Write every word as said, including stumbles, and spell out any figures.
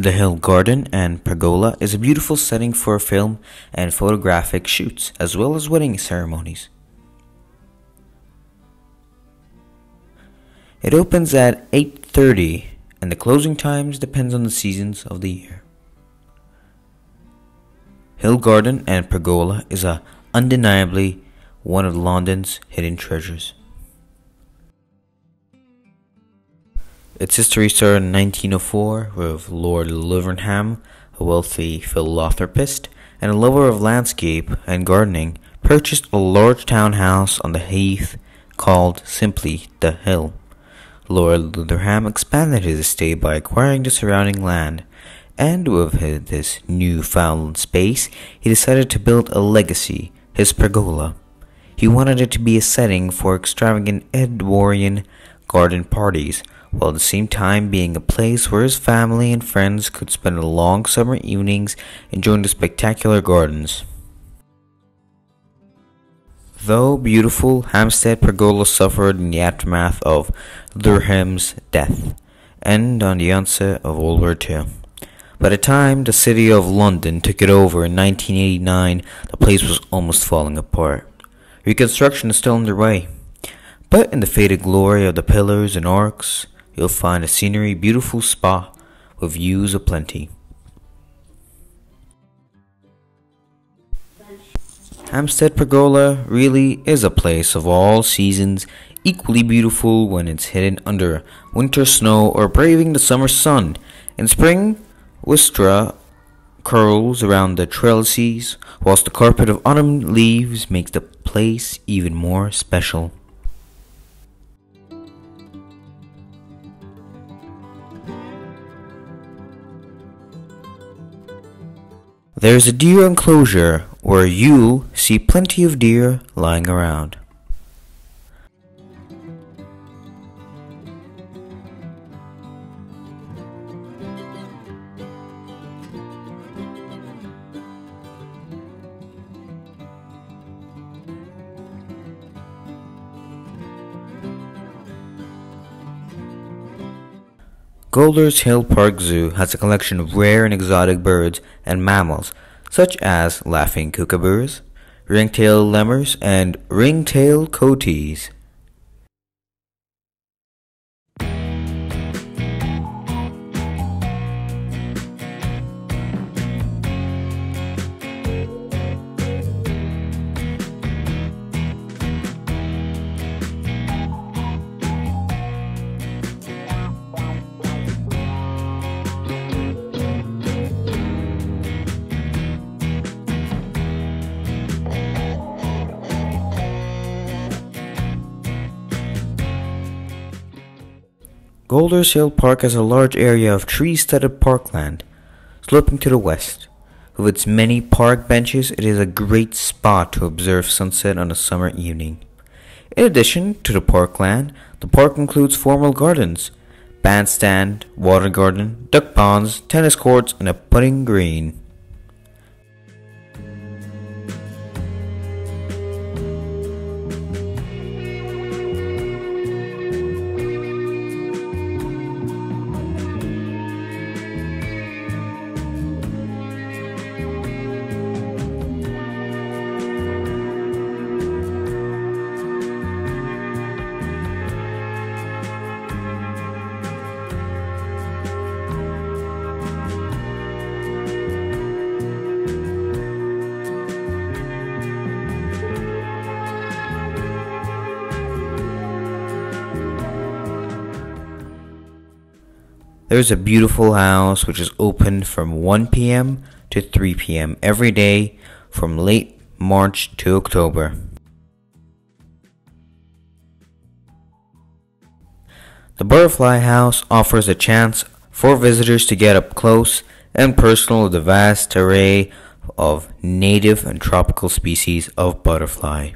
The Hill Garden and Pergola is a beautiful setting for film and photographic shoots, as well as wedding ceremonies. It opens at eight thirty, and the closing times depends on the seasons of the year. Hill Garden and Pergola is a undeniably one of London's hidden treasures. Its history started in nineteen oh four with Lord Leverhulme, a wealthy philanthropist and a lover of landscape and gardening, purchased a large townhouse on the heath called simply The Hill. Lord Leverhulme expanded his estate by acquiring the surrounding land, and with this newfound space, he decided to build a legacy, his pergola. He wanted it to be a setting for extravagant Edwardian garden parties, while at the same time being a place where his family and friends could spend long summer evenings enjoying the spectacular gardens. Though beautiful, Hampstead Pergola suffered in the aftermath of Leverhulme's death and on the onset of World War Two. By the time the city of London took it over in nineteen eighty-nine, the place was almost falling apart. Reconstruction is still underway, but in the faded glory of the pillars and arcs, you'll find a scenery beautiful spa with views aplenty. Hampstead Pergola really is a place of all seasons, equally beautiful when it's hidden under winter snow or braving the summer sun. In spring, wisteria curls around the trellises, whilst the carpet of autumn leaves makes the place even more special. There's a deer enclosure where you'll see plenty of deer lying around. Golders Hill Park Zoo has a collection of rare and exotic birds and mammals, such as laughing kookaburras, ringtail lemurs, and ringtail coatis. Golders Hill Park has a large area of tree-studded parkland, sloping to the west. With its many park benches, it is a great spot to observe sunset on a summer evening. In addition to the parkland, the park includes formal gardens, bandstand, water garden, duck ponds, tennis courts, and a putting green. There's a beautiful house which is open from one p m to three p m every day from late March to October. The Butterfly House offers a chance for visitors to get up close and personal with the vast array of native and tropical species of butterfly.